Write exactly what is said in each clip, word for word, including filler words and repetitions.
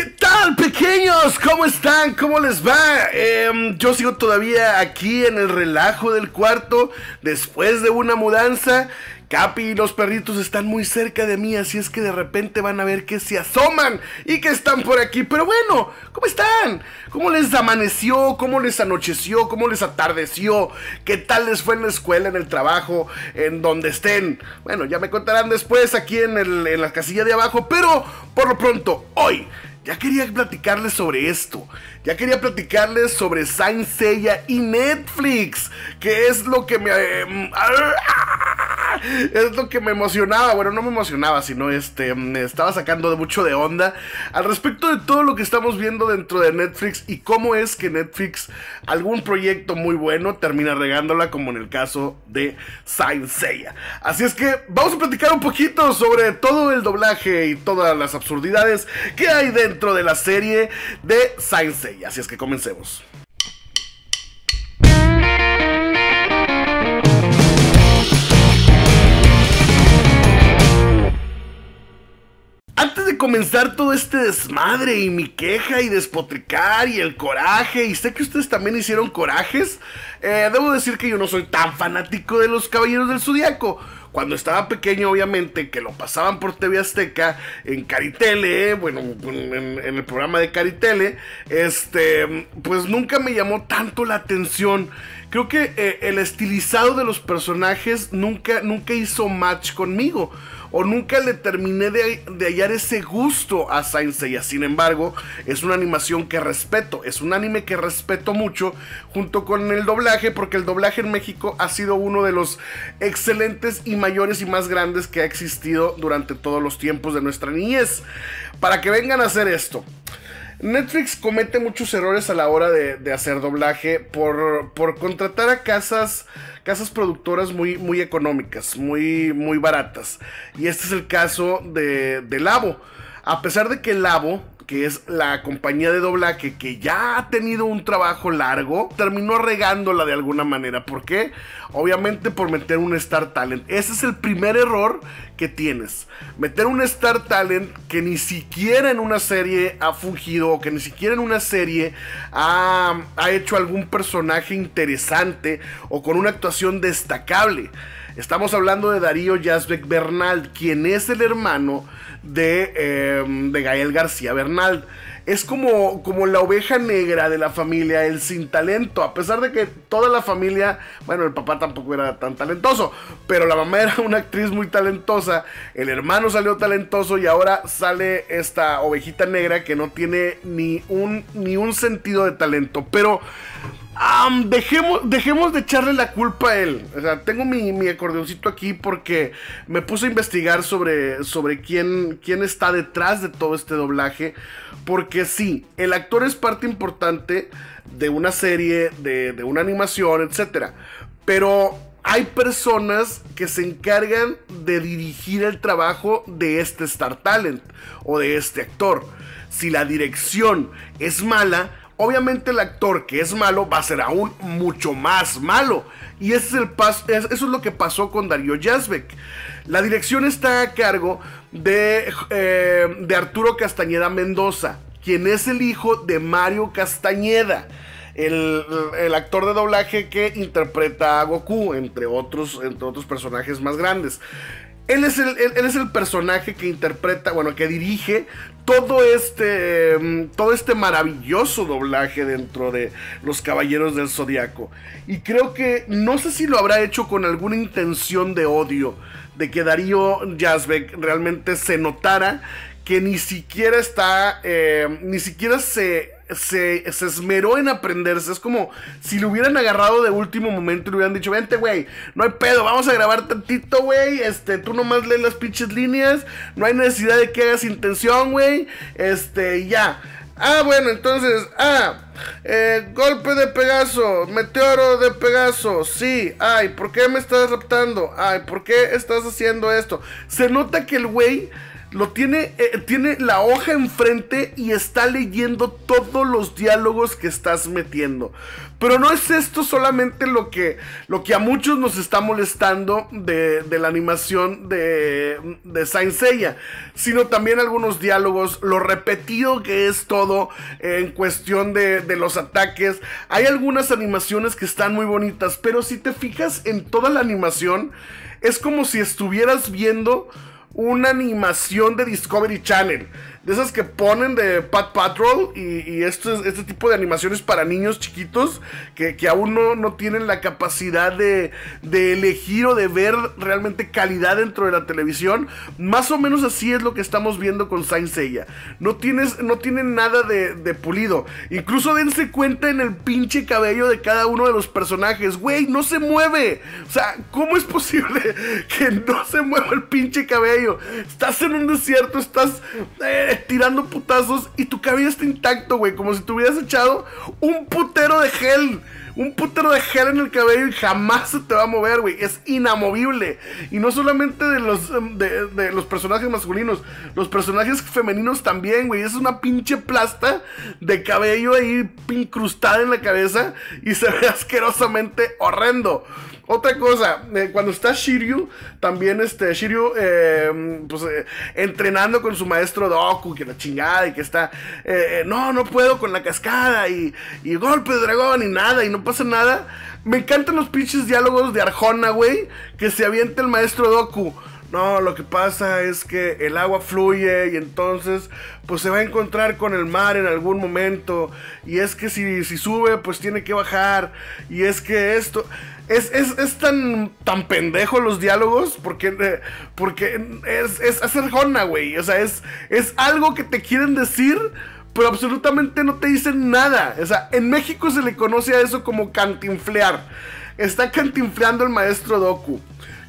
¿Qué tal, pequeños? ¿Cómo están? ¿Cómo les va? Eh, yo sigo todavía aquí en el relajo del cuarto después de una mudanza. Capi y los perritos están muy cerca de mí, así es que de repente van a ver que se asoman y que están por aquí. Pero bueno, ¿cómo están? ¿Cómo les amaneció? ¿Cómo les anocheció? ¿Cómo les atardeció? ¿Qué tal les fue en la escuela, en el trabajo, en donde estén? Bueno, ya me contarán después aquí en, el, en la casilla de abajo, pero por lo pronto, hoy ya quería platicarles sobre esto. Ya quería platicarles sobre Saint Seiya y Netflix, que es lo que me... Eh, es lo que me emocionaba. Bueno, no me emocionaba, sino este me estaba sacando de mucho de onda al respecto de todo lo que estamos viendo dentro de Netflix y cómo es que Netflix, algún proyecto muy bueno, termina regándola, como en el caso de Saint Seiya. Así es que vamos a platicar un poquito sobre todo el doblaje y todas las absurdidades que hay dentro de la serie de Saint Seiya. Así es que comencemos. Antes de comenzar todo este desmadre y mi queja y despotricar y el coraje, y sé que ustedes también hicieron corajes, eh, debo decir que yo no soy tan fanático de los Caballeros del Zodíaco. Cuando estaba pequeño, obviamente, que lo pasaban por T V Azteca, en Caritele, bueno, en, en el programa de Caritele, este, pues nunca me llamó tanto la atención. Creo que eh, el estilizado de los personajes nunca, nunca hizo match conmigo. O nunca le terminé de, de hallar ese gusto a Saint Seiya. Sin embargo, es una animación que respeto. Es un anime que respeto mucho, junto con el doblaje, porque el doblaje en México ha sido uno de los excelentes y mayores y más grandes que ha existido durante todos los tiempos de nuestra niñez. Para que vengan a hacer esto, Netflix comete muchos errores a la hora de, de hacer doblaje por, por contratar a casas, casas productoras muy, muy económicas, muy, muy baratas. Y este es el caso de, de Labo. A pesar de que Labo, que es la compañía de doblaje que ya ha tenido un trabajo largo, terminó regándola de alguna manera. ¿Por qué? Obviamente por meter un Star Talent. Ese es el primer error que tienes. Meter un Star Talent que ni siquiera en una serie ha fungido, o que ni siquiera en una serie ha, ha hecho algún personaje interesante o con una actuación destacable. Estamos hablando de Darío Yazbek Bernal, quien es el hermano de, eh, de Gael García Bernal. Es como, como la oveja negra de la familia, el sin talento. A pesar de que toda la familia, bueno, el papá tampoco era tan talentoso, pero la mamá era una actriz muy talentosa, el hermano salió talentoso y ahora sale esta ovejita negra que no tiene ni un, ni un sentido de talento. Pero um, dejemos, dejemos de echarle la culpa a él. O sea, tengo mi, mi acordeoncito aquí porque me puse a investigar sobre, sobre quién, quién está detrás de todo este doblaje. Porque sí, el actor es parte importante de una serie, de, de una animación, etcétera. Pero hay personas que se encargan de dirigir el trabajo de este Star Talent o de este actor. Si la dirección es mala, obviamente el actor que es malo va a ser aún mucho más malo. Y ese es el paso, eso es lo que pasó con Darío Yazbek. La dirección está a cargo de, eh, de Arturo Castañeda Mendoza, quien es el hijo de Mario Castañeda, el, el actor de doblaje que interpreta a Goku, entre otros, entre otros personajes más grandes. Él es, el, él, él es el personaje que interpreta, bueno, que dirige todo este, todo este maravilloso doblaje dentro de los Caballeros del Zodíaco. Y creo que, no sé si lo habrá hecho con alguna intención de odio, de que Darío Yazbek realmente se notara que ni siquiera está, eh, ni siquiera se... Se, se esmeró en aprenderse. Es como si lo hubieran agarrado de último momento y le hubieran dicho: vente, güey, no hay pedo, vamos a grabar tantito, güey. Este, tú nomás lees las pinches líneas, no hay necesidad de que hagas intención, güey. Este, ya. Ah, bueno, entonces, ah, eh, golpe de Pegaso, meteoro de Pegaso, sí. Ay, ¿por qué me estás raptando? Ay, ¿por qué estás haciendo esto? Se nota que el güey Lo tiene, eh, tiene la hoja enfrente y está leyendo todos los diálogos que estás metiendo. Pero no es esto solamente lo que, lo que a muchos nos está molestando de, de la animación de, de Saint Seiya, sino también algunos diálogos, lo repetido que es todo en cuestión de, de los ataques. Hay algunas animaciones que están muy bonitas, pero si te fijas en toda la animación, es como si estuvieras viendo una animación de Discovery Channel, de esas que ponen de Pat Patrol y, y estos, este tipo de animaciones para niños chiquitos que, que aún no, no tienen la capacidad de, de elegir o de ver realmente calidad dentro de la televisión. Más o menos así es lo que estamos viendo con Saint Seiya. No tienes, no tienen nada de, de pulido. Incluso dense cuenta en el pinche cabello de cada uno de los personajes. Güey, no se mueve. O sea, ¿cómo es posible que no se mueva el pinche cabello? Estás en un desierto, estás... Eh, tirando putazos y tu cabello está intacto, güey, como si te hubieras echado un putero de gel, un putero de gel en el cabello y jamás se te va a mover, güey, es inamovible. Y no solamente de los de, de los personajes masculinos, los personajes femeninos también, güey, es una pinche plasta de cabello ahí incrustada en la cabeza y se ve asquerosamente horrendo. Otra cosa, eh, cuando está Shiryu, también este Shiryu, eh, pues, eh, entrenando con su maestro Dohko, que la chingada, y que está, eh, eh, no, no puedo con la cascada, y, y golpe de dragón, y nada, y no pasa nada. Me encantan los pinches diálogos de Arjona, güey, que se avienta el maestro Dohko. No, lo que pasa es que el agua fluye y entonces pues se va a encontrar con el mar en algún momento. Y es que si, si sube pues tiene que bajar. Y es que esto... Es, es, es tan, tan pendejo los diálogos porque, eh, porque es, es hacer jona, güey. O sea, es, es algo que te quieren decir, pero absolutamente no te dicen nada. O sea, en México se le conoce a eso como cantinflear. Está cantinfleando el maestro Dohko.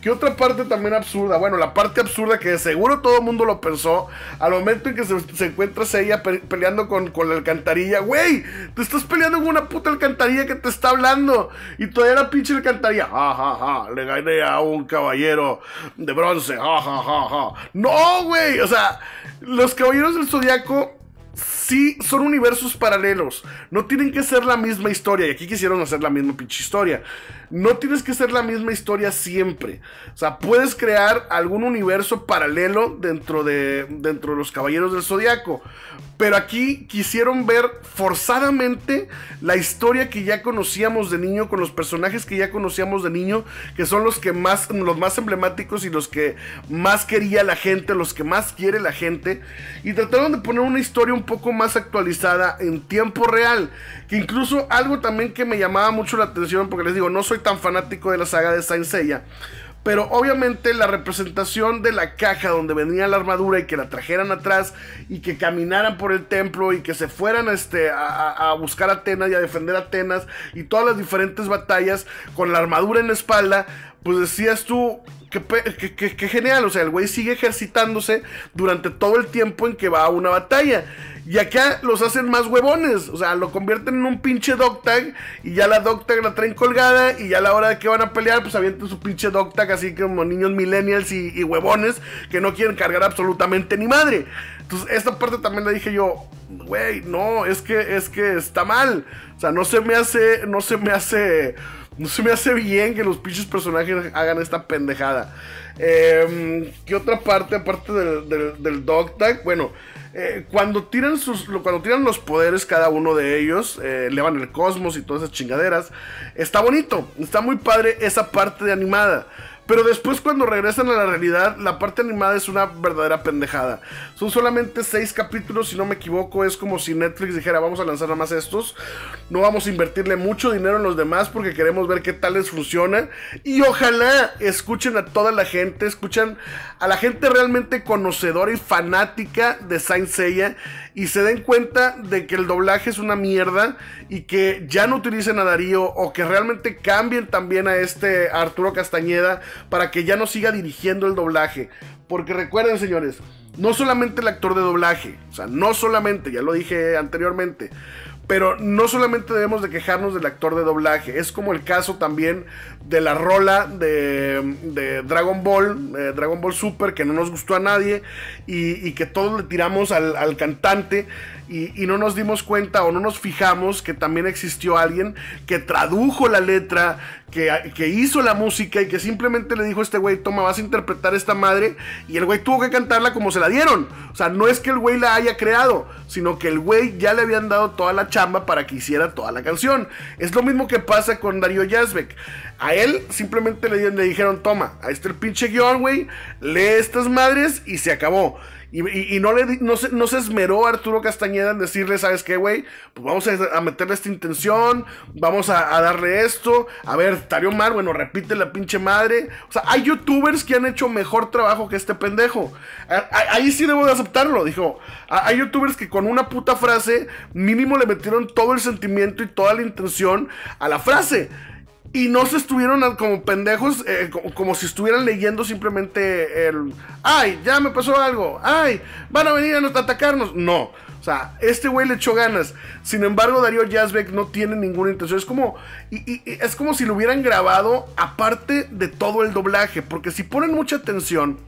Que otra parte también absurda, bueno, la parte absurda que de seguro todo el mundo lo pensó al momento en que se, se encuentra Seiya pe, peleando con, con la alcantarilla. Güey, te estás peleando con una puta alcantarilla que te está hablando y todavía la pinche alcantarilla, ja, ja, ja, le gané a un caballero de bronce, ja, ja, ja, ja. No, güey, o sea, los Caballeros del Zodíaco sí son universos paralelos, no tienen que ser la misma historia, y aquí quisieron hacer la misma pinche historia. No tienes que ser la misma historia siempre. O sea, puedes crear algún universo paralelo dentro de, dentro de los Caballeros del Zodíaco. Pero aquí quisieron ver forzadamente la historia que ya conocíamos de niño, con los personajes que ya conocíamos de niño, que son los que más, los más emblemáticos y los que más quería la gente, los que más quiere la gente. Y trataron de poner una historia un poco más actualizada en tiempo real. Que incluso algo también que me llamaba mucho la atención, porque les digo, no soy tan fanático de la saga de Saint Seiya, pero obviamente la representación de la caja donde venía la armadura y que la trajeran atrás y que caminaran por el templo y que se fueran este, a, a buscar a Atenas y a defender a Atenas y todas las diferentes batallas con la armadura en la espalda, pues decías tú, Que, que, que, que genial, o sea, el güey sigue ejercitándose durante todo el tiempo en que va a una batalla. Y acá los hacen más huevones, o sea, lo convierten en un pinche dog tag y ya la dog tag la traen colgada y ya a la hora de que van a pelear, pues avientan su pinche dog tag así como niños millennials y, y huevones que no quieren cargar absolutamente ni madre. Entonces, esta parte también la dije yo, güey, no, es que, es que está mal, o sea, no se me hace, no se me hace... No se me hace bien que los pinches personajes hagan esta pendejada. Eh, ¿Qué otra parte, aparte del, del, del dog tag? Bueno, eh, cuando, tiran sus, cuando tiran los poderes cada uno de ellos, eh, elevan el cosmos y todas esas chingaderas. Está bonito, está muy padre esa parte de animada. Pero después cuando regresan a la realidad, la parte animada es una verdadera pendejada. Son solamente seis capítulos, si no me equivoco. Es como si Netflix dijera, vamos a lanzar nada más estos. No vamos a invertirle mucho dinero en los demás porque queremos ver qué tal les funciona. Y ojalá escuchen a toda la gente, escuchen a la gente realmente conocedora y fanática de Saint Seiya. Y se den cuenta de que el doblaje es una mierda y que ya no utilicen a Darío o que realmente cambien también a este Arturo Castañeda, para que ya no siga dirigiendo el doblaje. Porque recuerden, señores, no solamente el actor de doblaje, o sea, no solamente, ya lo dije anteriormente, Pero no solamente debemos de quejarnos del actor de doblaje. Es como el caso también de la rola de, de Dragon Ball, eh, Dragon Ball Super, que no nos gustó a nadie y, y que todos le tiramos al, al cantante y, y no nos dimos cuenta o no nos fijamos que también existió alguien que tradujo la letra, que, que hizo la música y que simplemente le dijo a este güey, toma, vas a interpretar esta madre, y el güey tuvo que cantarla como se la dieron. O sea, no es que el güey la haya creado, sino que el güey ya le habían dado toda la chamba para que hiciera toda la canción. Es lo mismo que pasa con Darío Yazbek. A él simplemente le, le dijeron, toma, ahí está el pinche guión, güey, lee estas madres y se acabó. Y, y, y no, le, no, se, no se esmeró Arturo Castañeda en decirle, ¿sabes qué, güey? Pues vamos a, a meterle esta intención, vamos a, a darle esto. A ver, estaría mal, bueno, repite la pinche madre. O sea, hay youtubers que han hecho mejor trabajo que este pendejo. A, a, ahí sí debo de aceptarlo, dijo. A, hay youtubers que con una puta frase mínimo le metieron todo el sentimiento y toda la intención a la frase. Y no se estuvieron como pendejos, eh, como, como si estuvieran leyendo simplemente el... ¡Ay, ya me pasó algo! ¡Ay, van a venir a atacarnos! No, o sea, este güey le echó ganas. Sin embargo, Darío Yazbek no tiene ninguna intención. Es como, y, y, es como si lo hubieran grabado aparte de todo el doblaje. Porque si ponen mucha atención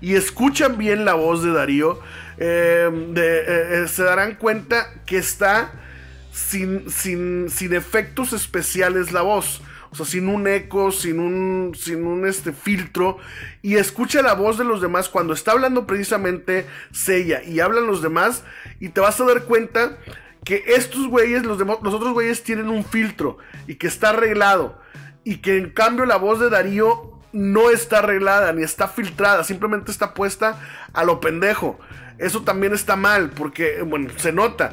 y escuchan bien la voz de Darío, eh, de, eh, se darán cuenta que está sin, sin, sin efectos especiales la voz. O sea, sin un eco, sin un, sin un este, filtro. Y escucha la voz de los demás cuando está hablando precisamente Seiya. Y hablan los demás. Y te vas a dar cuenta que estos güeyes, los, los otros güeyes tienen un filtro. Y que está arreglado. Y que en cambio la voz de Darío no está arreglada, ni está filtrada. Simplemente está puesta a lo pendejo. Eso también está mal, porque, bueno, se nota.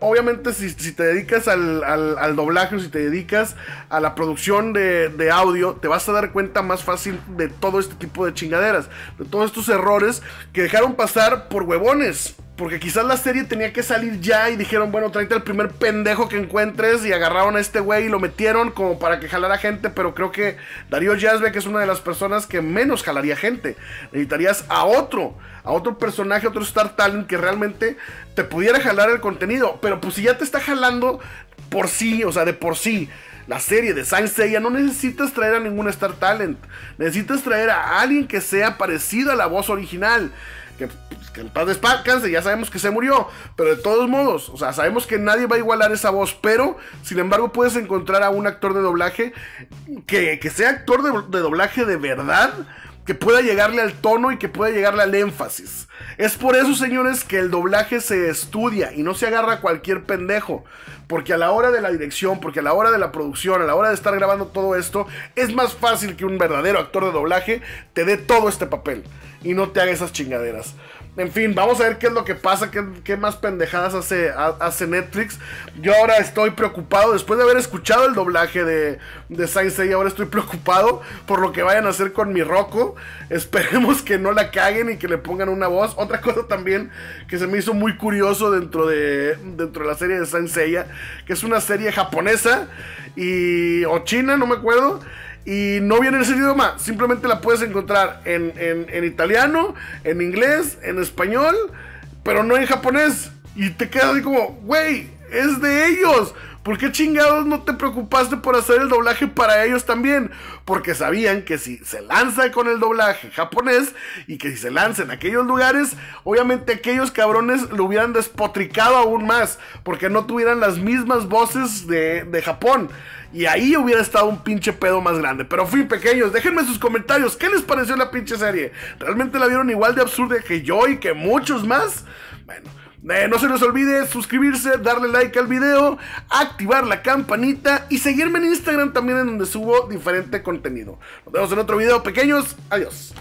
Obviamente, si, si te dedicas al, al, al doblaje, o si te dedicas a la producción de, de audio, te vas a dar cuenta más fácil de todo este tipo de chingaderas, de todos estos errores que dejaron pasar por huevones. Porque quizás la serie tenía que salir ya y dijeron, bueno, tráete al primer pendejo que encuentres, y agarraron a este güey y lo metieron como para que jalara gente, pero creo que Darío Yazbek es una de las personas que menos jalaría gente. Necesitarías a otro, a otro personaje, a otro Star Talent que realmente te pudiera jalar el contenido. Pero pues si ya te está jalando por sí, o sea, de por sí, la serie de Saint Seiya, no necesitas traer a ningún Star Talent. Necesitas traer a alguien que sea parecido a la voz original. Que, que en Paz de Spárcans, ya sabemos que se murió, pero de todos modos, o sea, sabemos que nadie va a igualar esa voz, pero sin embargo puedes encontrar a un actor de doblaje que, que sea actor de, de doblaje de verdad, que pueda llegarle al tono y que pueda llegarle al énfasis. Es por eso, señores, que el doblaje se estudia y no se agarra a cualquier pendejo. Porque a la hora de la dirección, porque a la hora de la producción, a la hora de estar grabando todo esto, es más fácil que un verdadero actor de doblaje te dé todo este papel y no te haga esas chingaderas. En fin, vamos a ver qué es lo que pasa, qué, qué más pendejadas hace, hace Netflix. Yo ahora estoy preocupado, después de haber escuchado el doblaje de, de Saint Seiya, ahora estoy preocupado por lo que vayan a hacer con mi Roku. Esperemos que no la caguen y que le pongan una voz. Otra cosa también que se me hizo muy curioso dentro de, dentro de la serie de Saint Seiya, que es una serie japonesa y, o china, no me acuerdo. Y no viene en ese idioma, simplemente la puedes encontrar en, en, en italiano, en inglés, en español, pero no en japonés. Y te quedas así como, güey, es de ellos. ¿Por qué chingados no te preocupaste por hacer el doblaje para ellos también? Porque sabían que si se lanza con el doblaje japonés y que si se lanza en aquellos lugares, obviamente aquellos cabrones lo hubieran despotricado aún más, porque no tuvieran las mismas voces de, de Japón. Y ahí hubiera estado un pinche pedo más grande. Pero fui pequeños, déjenme sus comentarios. ¿Qué les pareció la pinche serie? ¿Realmente la vieron igual de absurda que yo y que muchos más? Bueno, Eh, no se les olvide suscribirse, darle like al video, activar la campanita y seguirme en Instagram también, en donde subo diferente contenido. Nos vemos en otro video, pequeños. Adiós.